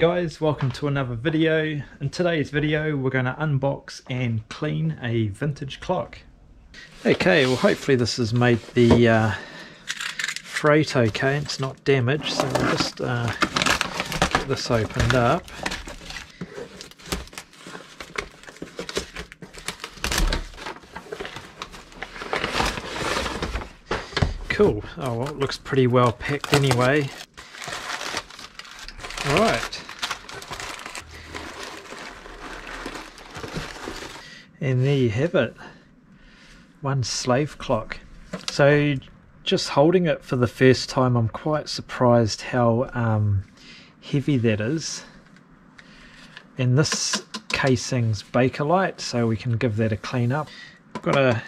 Hey guys, welcome to another video. In today's video we're going to unbox and clean a vintage clock. Okay, well hopefully this has made the freight okay, it's not damaged, so we'll just get this opened up. Cool, oh well, it looks pretty well packed anyway. Alright, and there you have it, one slave clock. So just holding it for the first time, I'm quite surprised how heavy that is. And this casing's Bakelite, so we can give that a clean up. Got a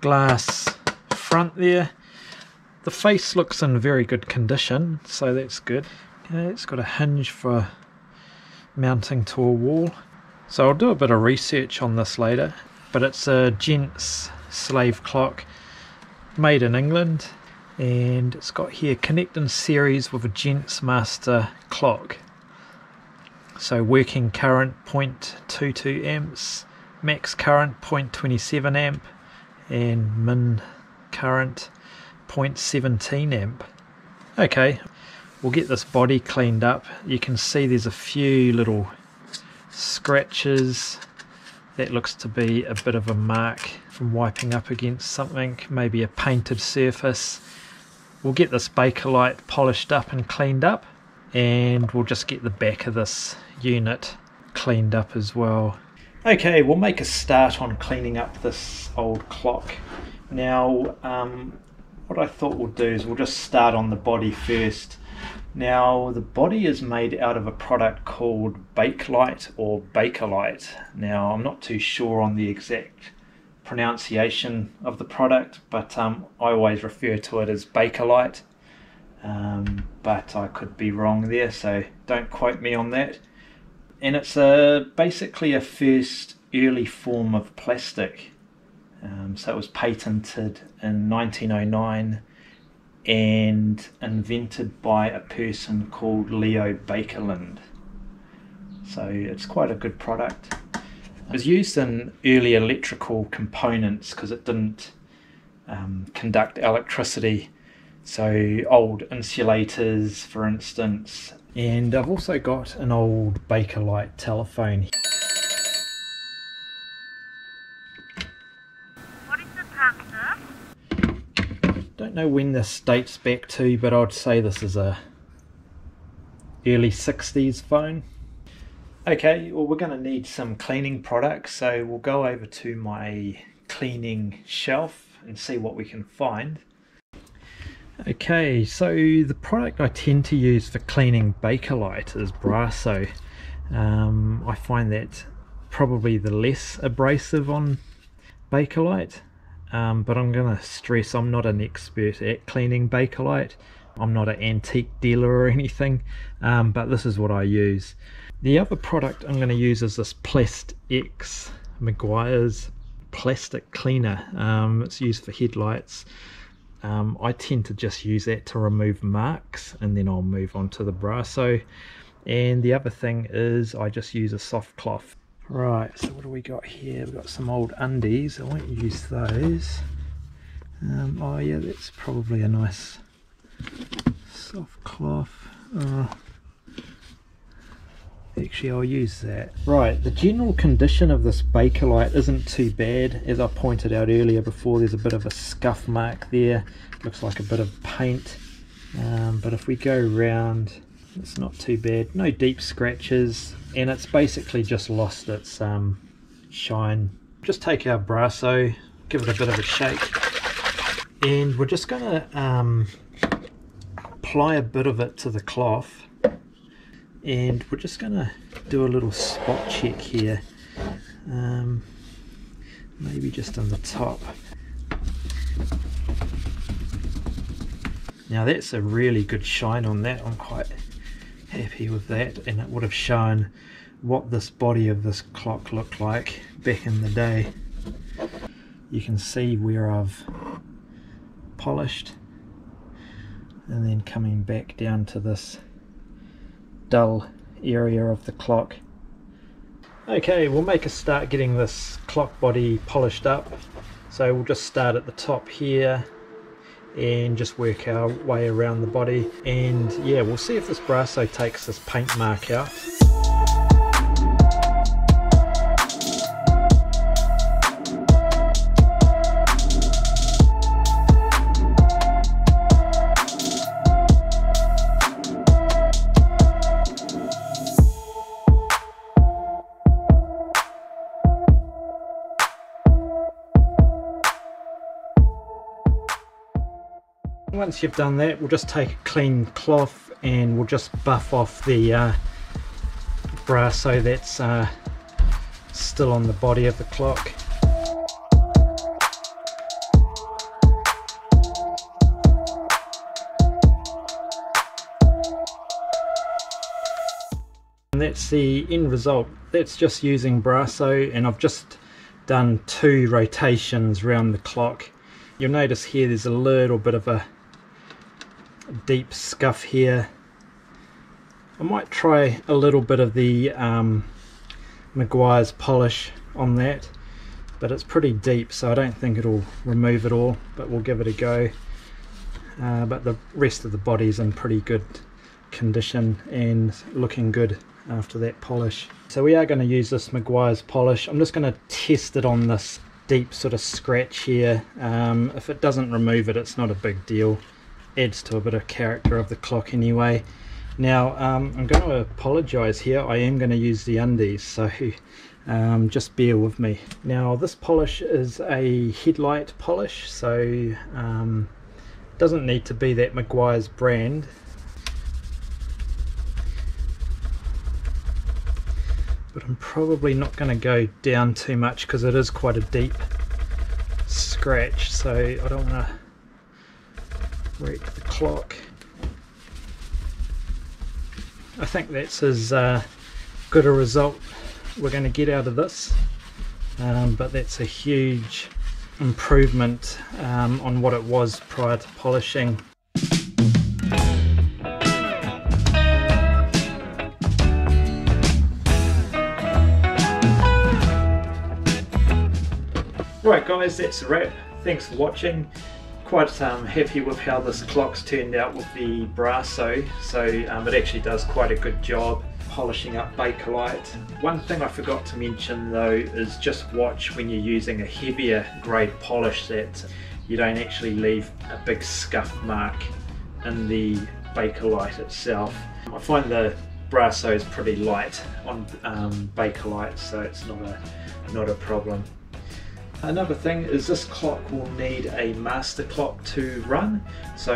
glass front there. The face looks in very good condition, so that's good. It's got a hinge for mounting to a wall. So I'll do a bit of research on this later, but it's a Gents slave clock made in England, and it's got here connect in series with a Gents master clock. So working current 0.22 amps, max current 0.27 amp, and min current 0.17 amp. Okay, we'll get this body cleaned up. You can see there's a few little scratches. That looks to be a bit of a mark from wiping up against something, maybe a painted surface. We'll get this Bakelite polished up and cleaned up, and we'll just get the back of this unit cleaned up as well. Okay, we'll make a start on cleaning up this old clock. Now, what I thought we'll do is we'll just start on the body first. Now the body is made out of a product called Bakelite or Bakelite. Now I'm not too sure on the exact pronunciation of the product, but I always refer to it as Bakelite, but I could be wrong there, so don't quote me on that. And it's basically a first early form of plastic. So it was patented in 1909 and invented by a person called Leo Bakerland. So it's quite a good product. It was used in early electrical components because it didn't conduct electricity. So old insulators, for instance. And I've also got an old Bakelite telephone here. Know when this dates back to, but I'd say this is a early 60s phone. Okay, well we're going to need some cleaning products, so we'll go over to my cleaning shelf and see what we can find. Okay, so the product I tend to use for cleaning Bakelite is Brasso. I find that probably the less abrasive on Bakelite. But I'm going to stress I'm not an expert at cleaning Bakelite. I'm not an antique dealer or anything, but this is what I use. The other product I'm going to use is this PlastX Meguiar's plastic cleaner. It's used for headlights. I tend to just use that to remove marks, and then I'll move on to the Brasso. And the other thing is I just use a soft cloth. Right, so what do we got here? We've got some old undies, I won't use those. Oh yeah, that's probably a nice soft cloth. Actually, I'll use that. Right, the general condition of this Bakelite isn't too bad. As I pointed out earlier before, there's a bit of a scuff mark there. Looks like a bit of paint. But if we go round, it's not too bad. No deep scratches, and it's basically just lost its shine. Just take our Brasso, give it a bit of a shake, and we're just gonna apply a bit of it to the cloth, and we're just gonna do a little spot check here, maybe just on the top. Now that's a really good shine on that, I'm quite happy with that, and it would have shown what this body of this clock looked like back in the day. You can see where I've polished, and then coming back down to this dull area of the clock. Okay, we'll make a start getting this clock body polished up. So we'll just start at the top here and just work our way around the body, and yeah, we'll see if this Brasso takes this paint mark out. Once you've done that, we'll just take a clean cloth and we'll just buff off the Brasso that's still on the body of the clock. And that's the end result. That's just using Brasso, and I've just done 2 rotations around the clock. You'll notice here there's a little bit of a deep scuff here. I might try a little bit of the Meguiar's polish on that, but it's pretty deep, so I don't think it'll remove it all, but we'll give it a go. But the rest of the body's in pretty good condition and looking good after that polish. So we are going to use this Meguiar's polish. I'm just going to test it on this deep sort of scratch here. If it doesn't remove it, it's not a big deal. Adds to a bit of character of the clock anyway. Now I'm going to apologise here, I am going to use the undies, so just bear with me. Now this polish is a headlight polish, so doesn't need to be that Meguiar's brand. But I'm probably not going to go down too much because it is quite a deep scratch, so I don't want to wreck the clock. I think that's as good a result we're going to get out of this, but that's a huge improvement on what it was prior to polishing. Right guys, that's a wrap. Thanks for watching. Quite happy with how this clock's turned out with the Brasso, so it actually does quite a good job polishing up Bakelite. One thing I forgot to mention though is just watch when you're using a heavier grade polish that you don't actually leave a big scuff mark in the Bakelite itself. I find the Brasso is pretty light on Bakelite, so it's not a problem. Another thing is this clock will need a master clock to run, so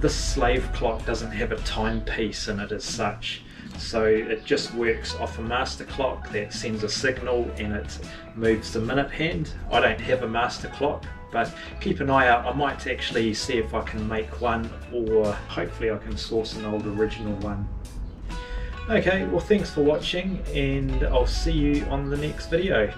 this slave clock doesn't have a timepiece in it as such, so it just works off a master clock that sends a signal and it moves the minute hand. I don't have a master clock, but keep an eye out. I might actually see if I can make one, or hopefully I can source an old original one. Okay, well thanks for watching and I'll see you on the next video.